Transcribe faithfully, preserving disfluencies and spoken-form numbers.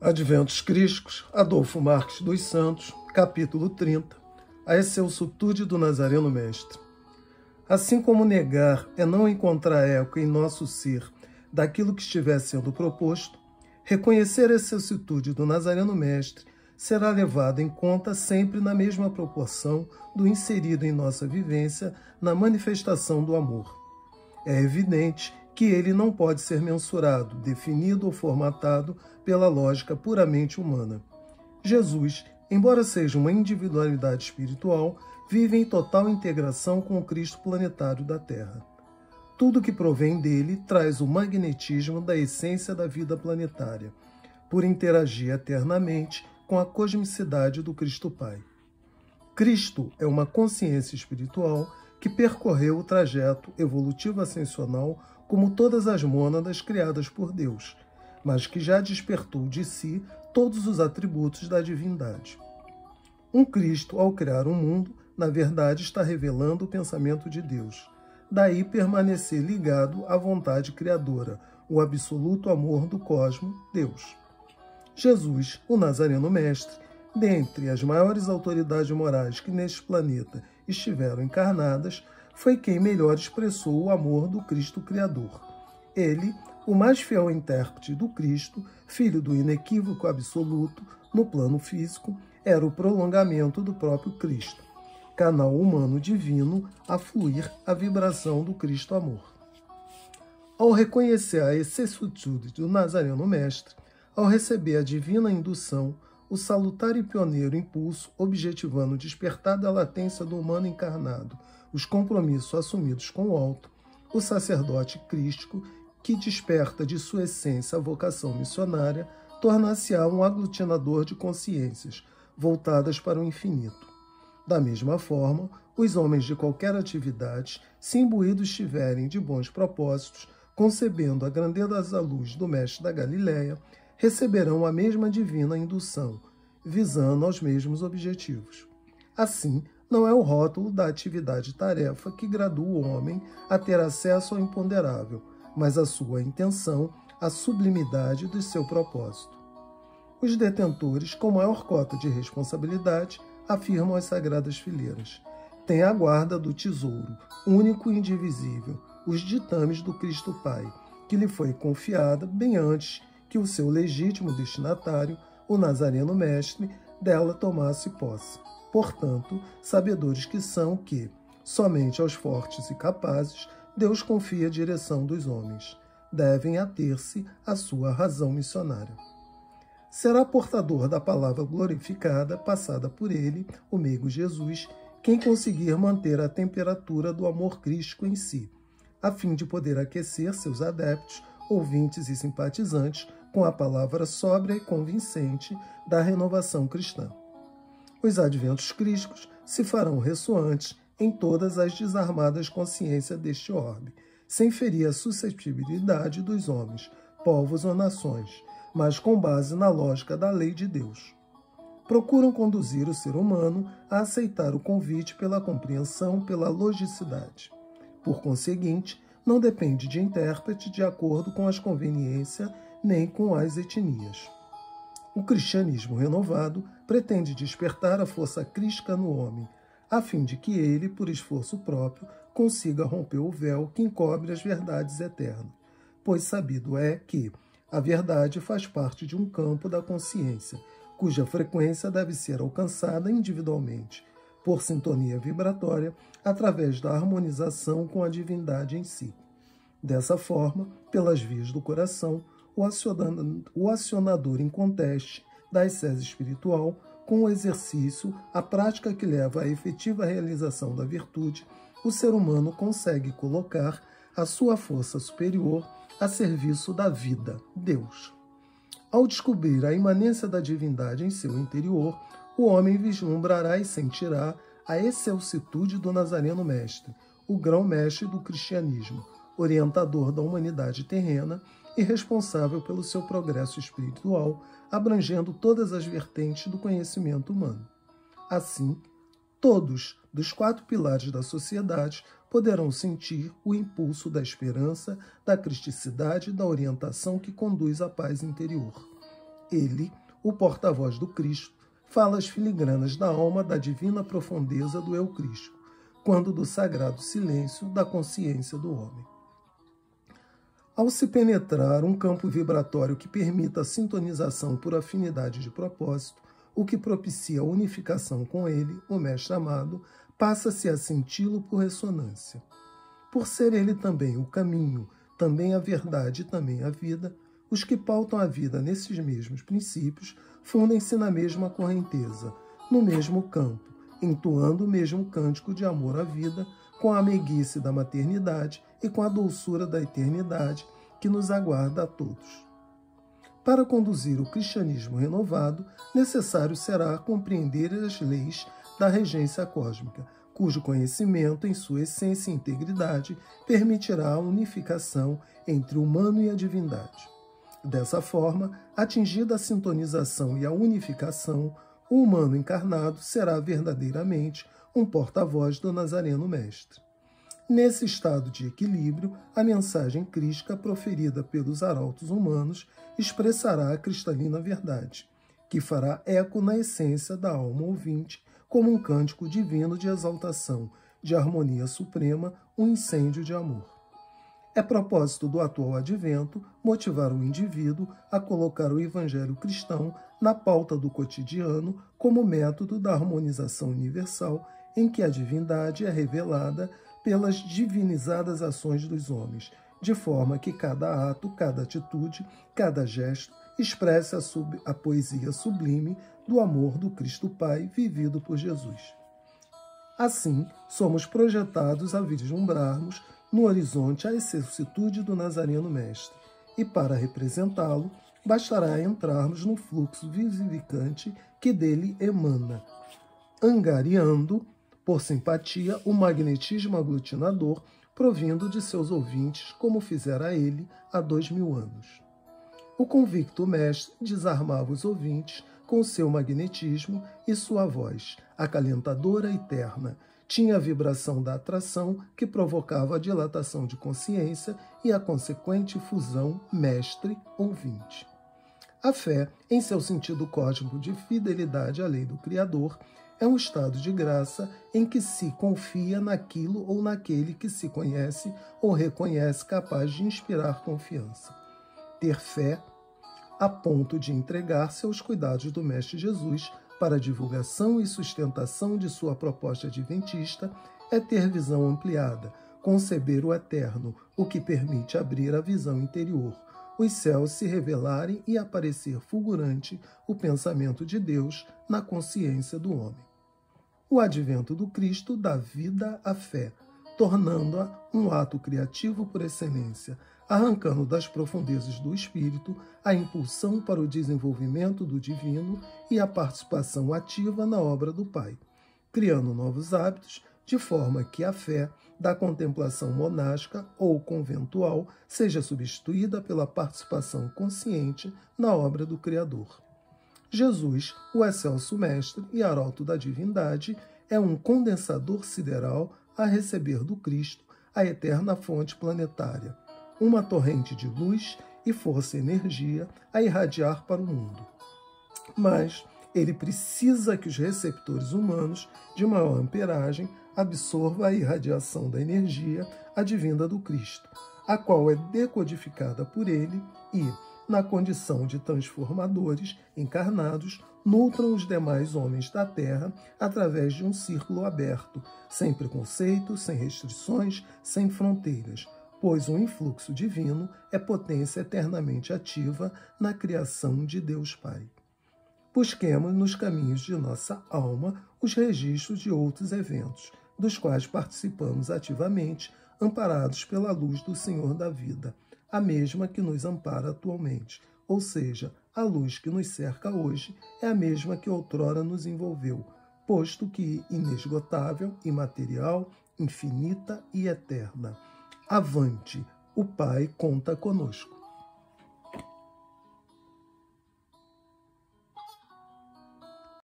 Adventos Crísticos, Adolfo Marques dos Santos, capítulo trinta, a excelsitude do Nazareno Mestre. Assim como negar é não encontrar eco em nosso ser daquilo que estiver sendo proposto, reconhecer a excelsitude do Nazareno Mestre será levado em conta sempre na mesma proporção do inserido em nossa vivência na manifestação do amor. É evidente que ele não pode ser mensurado, definido ou formatado pela lógica puramente humana. Jesus, embora seja uma individualidade espiritual, vive em total integração com o Cristo planetário da Terra. Tudo que provém dele traz o magnetismo da essência da vida planetária, por interagir eternamente com a cosmicidade do Cristo Pai. Cristo é uma consciência espiritual que percorreu o trajeto evolutivo-ascensional como todas as mônadas criadas por Deus, mas que já despertou de si todos os atributos da divindade. Um Cristo, ao criar o mundo, na verdade está revelando o pensamento de Deus. Daí permanecer ligado à vontade criadora, o absoluto amor do cosmo, Deus. Jesus, o Nazareno Mestre, dentre as maiores autoridades morais que neste planeta estiveram encarnadas, foi quem melhor expressou o amor do Cristo Criador. Ele, o mais fiel intérprete do Cristo, filho do inequívoco absoluto, no plano físico, era o prolongamento do próprio Cristo, canal humano divino a fluir a vibração do Cristo Amor. Ao reconhecer a excelsitude do Nazareno Mestre, ao receber a divina indução, o salutar e pioneiro impulso, objetivando despertar da latência do humano encarnado, os compromissos assumidos com o alto, o sacerdote crístico, que desperta de sua essência a vocação missionária, tornar-se-á um aglutinador de consciências, voltadas para o infinito. Da mesma forma, os homens de qualquer atividade, se imbuídos estiverem de bons propósitos, concebendo a grandeza à luz do Mestre da Galileia, receberão a mesma divina indução, visando aos mesmos objetivos. Assim, não é o rótulo da atividade-tarefa que gradua o homem a ter acesso ao imponderável, mas a sua intenção, a sublimidade do seu propósito. Os detentores, com maior cota de responsabilidade, afirmam as sagradas fileiras. Tem a guarda do tesouro, único e indivisível, os ditames do Cristo Pai, que lhe foi confiada bem antes que o seu legítimo destinatário, o Nazareno Mestre, dela tomasse posse. Portanto, sabedores que são que, somente aos fortes e capazes, Deus confia a direção dos homens. Devem ater-se à sua razão missionária. Será portador da palavra glorificada, passada por ele, o meigo Jesus, quem conseguir manter a temperatura do amor crístico em si, a fim de poder aquecer seus adeptos, ouvintes e simpatizantes com a palavra sóbria e convincente da renovação cristã. Os adventos crísticos se farão ressoantes em todas as desarmadas consciências deste orbe, sem ferir a suscetibilidade dos homens, povos ou nações, mas com base na lógica da lei de Deus. Procuram conduzir o ser humano a aceitar o convite pela compreensão, pela logicidade. Por conseguinte, não depende de intérprete de acordo com as conveniências nem com as etnias. O cristianismo renovado pretende despertar a força crística no homem, a fim de que ele, por esforço próprio, consiga romper o véu que encobre as verdades eternas, pois sabido é que a verdade faz parte de um campo da consciência, cuja frequência deve ser alcançada individualmente, por sintonia vibratória, através da harmonização com a divindade em si. Dessa forma, pelas vias do coração, o acionador inconteste da essência espiritual, com o exercício, a prática que leva à efetiva realização da virtude, o ser humano consegue colocar a sua força superior a serviço da vida, Deus. Ao descobrir a imanência da divindade em seu interior, o homem vislumbrará e sentirá a excelsitude do Nazareno Mestre, o grão-mestre do cristianismo, orientador da humanidade terrena e responsável pelo seu progresso espiritual, abrangendo todas as vertentes do conhecimento humano. Assim, todos dos quatro pilares da sociedade poderão sentir o impulso da esperança, da cristicidade e da orientação que conduz à paz interior. ele, o porta-voz do Cristo, fala às filigranas da alma da divina profundeza do eu crístico, quando do sagrado silêncio da consciência do homem. Ao se penetrar um campo vibratório que permita a sintonização por afinidade de propósito, o que propicia a unificação com ele, o mestre amado, passa-se a senti-lo por ressonância. Por ser ele também o caminho, também a verdade e também a vida, os que pautam a vida nesses mesmos princípios fundem-se na mesma correnteza, no mesmo campo, entoando o mesmo cântico de amor à vida, com a meiguice da maternidade e com a doçura da eternidade que nos aguarda a todos. Para conduzir o cristianismo renovado, necessário será compreender as leis da regência cósmica, cujo conhecimento, em sua essência e integridade, permitirá a unificação entre o humano e a divindade. Dessa forma, atingida a sintonização e a unificação, o humano encarnado será verdadeiramente um porta-voz do Nazareno Mestre. Nesse estado de equilíbrio, a mensagem crística proferida pelos arautos humanos expressará a cristalina verdade, que fará eco na essência da alma ouvinte, como um cântico divino de exaltação, de harmonia suprema, um incêndio de amor. É propósito do atual advento motivar o indivíduo a colocar o evangelho cristão na pauta do cotidiano como método da harmonização universal em que a divindade é revelada pelas divinizadas ações dos homens, de forma que cada ato, cada atitude, cada gesto expresse a, sub, a poesia sublime do amor do Cristo Pai vivido por Jesus. Assim, somos projetados a vislumbrarmos no horizonte a excelsitude do Nazareno Mestre, e para representá-lo, bastará entrarmos no fluxo vivificante que dele emana, angariando, por simpatia, o magnetismo aglutinador provindo de seus ouvintes, como fizera ele há dois mil anos. O convicto mestre desarmava os ouvintes com seu magnetismo e sua voz, acalentadora e terna, tinha a vibração da atração que provocava a dilatação de consciência e a consequente fusão mestre-ouvinte. A fé, em seu sentido cósmico de fidelidade à lei do Criador, é um estado de graça em que se confia naquilo ou naquele que se conhece ou reconhece capaz de inspirar confiança. Ter fé a ponto de entregar-se aos cuidados do Mestre Jesus para a divulgação e sustentação de sua proposta adventista é ter visão ampliada, conceber o eterno, o que permite abrir a visão interior, os céus se revelarem e aparecer fulgurante o pensamento de Deus na consciência do homem. O advento do Cristo dá vida à fé, tornando-a um ato criativo por excelência, arrancando das profundezas do Espírito a impulsão para o desenvolvimento do divino e a participação ativa na obra do Pai, criando novos hábitos, de forma que a fé da contemplação monástica ou conventual seja substituída pela participação consciente na obra do Criador. Jesus, o excelso Mestre e arauto da divindade, é um condensador sideral a receber do Cristo a eterna fonte planetária, uma torrente de luz e força e energia a irradiar para o mundo. Mas ele precisa que os receptores humanos, de maior amperagem, absorvam a irradiação da energia advinda do Cristo, a qual é decodificada por ele e, na condição de transformadores encarnados, nutram os demais homens da Terra através de um círculo aberto, sem preconceitos, sem restrições, sem fronteiras, pois o influxo divino é potência eternamente ativa na criação de Deus Pai. Busquemos nos caminhos de nossa alma os registros de outros eventos, dos quais participamos ativamente, amparados pela luz do Senhor da vida, a mesma que nos ampara atualmente, ou seja, a luz que nos cerca hoje é a mesma que outrora nos envolveu, posto que inesgotável, imaterial, infinita e eterna. Avante, o Pai conta conosco.